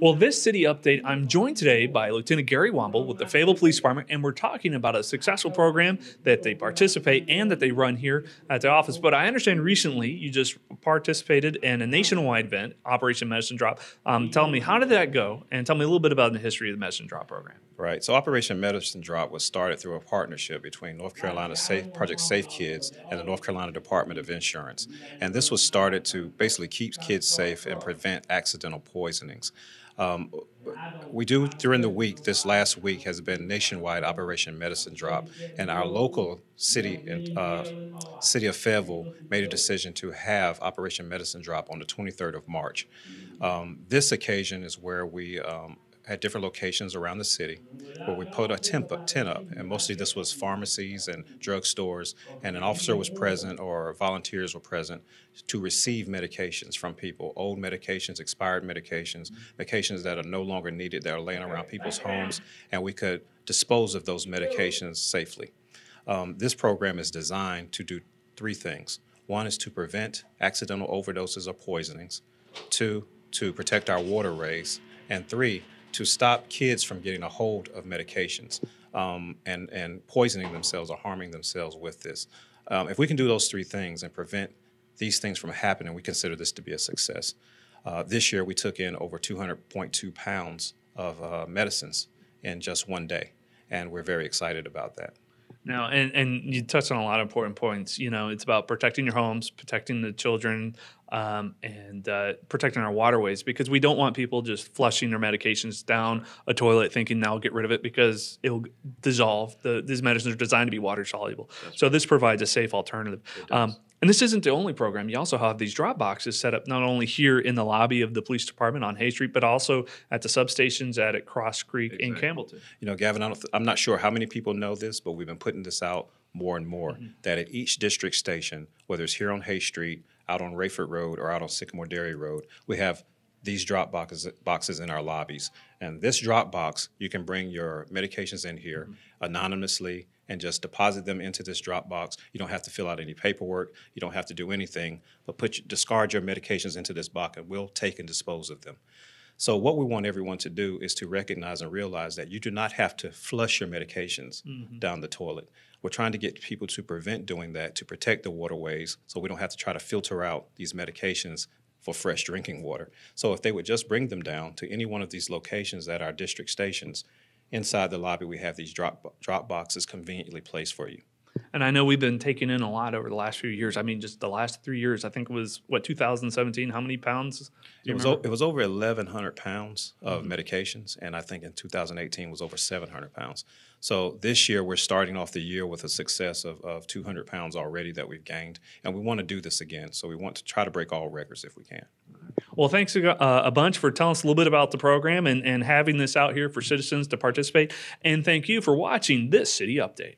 Well, this city update, I'm joined today by Lieutenant Gary Womble with the Fayetteville Police Department, and we're talking about a successful program that they participate and that they run here at the office. But I understand recently you just participated in a nationwide event, Operation Medicine Drop. Tell me, how did that go? And tell me a little bit about the history of the Medicine Drop program. Right, so Operation Medicine Drop was started through a partnership between North Carolina Safe Project Safe Kids and the North Carolina Department of Insurance. And this was started to basically keep kids safe and prevent accidental poisonings. We do during the week. This last week has been nationwide Operation Medicine Drop, and our local city and city of Fayetteville made a decision to have Operation Medicine Drop on the 23rd of March. This occasion is where we had different locations around the city where we put a tent up, and mostly this was pharmacies and drugstores, and an officer was present or volunteers were present to receive medications from people, old medications, expired medications, medications that are no longer needed, that are laying around people's homes, and we could dispose of those medications safely. This program is designed to do three things. One is to prevent accidental overdoses or poisonings. Two, to protect our waterways. And three, to stop kids from getting a hold of medications and poisoning themselves or harming themselves with this. If we can do those three things and prevent these things from happening, we consider this to be a success. This year, we took in over 200.2 pounds of medicines in just one day, and we're very excited about that. Now, and you touched on a lot of important points. You know, it's about protecting your homes, protecting the children, and protecting our waterways, because we don't want people just flushing their medications down a toilet thinking they'll get rid of it, because it'll dissolve. These medicines are designed to be water soluble. That's so right. This provides a safe alternative. And this isn't the only program. You also have these drop boxes set up not only here in the lobby of the police department on Hay Street, but also at the substations at Cross Creek and Campbellton. You know, Gavin, I'm not sure how many people know this, but we've been putting this out more and more, that at each district station, whether it's here on Hay Street, out on Rayford Road, or out on Sycamore Dairy Road, we have these drop boxes in our lobbies. And this drop box, you can bring your medications in here anonymously and just deposit them into this drop box. You don't have to fill out any paperwork. You don't have to do anything, but discard your medications into this box, and we'll take and dispose of them. So what we want everyone to do is to recognize and realize that you do not have to flush your medications down the toilet. We're trying to get people to prevent doing that, to protect the waterways, so we don't have to try to filter out these medications for fresh drinking water. So if they would just bring them down to any one of these locations at our district stations, inside the lobby we have these drop boxes conveniently placed for you. And I know we've been taking in a lot over the last few years. I mean, just the last 3 years, I think it was, what, 2017? How many pounds? It was over 1,100 pounds of medications, and I think in 2018 was over 700 pounds. So this year, we're starting off the year with a success of 200 pounds already that we've gained, and we want to do this again. So we want to try to break all records if we can. Well, thanks a bunch for telling us a little bit about the program and having this out here for citizens to participate. And thank you for watching this City Update.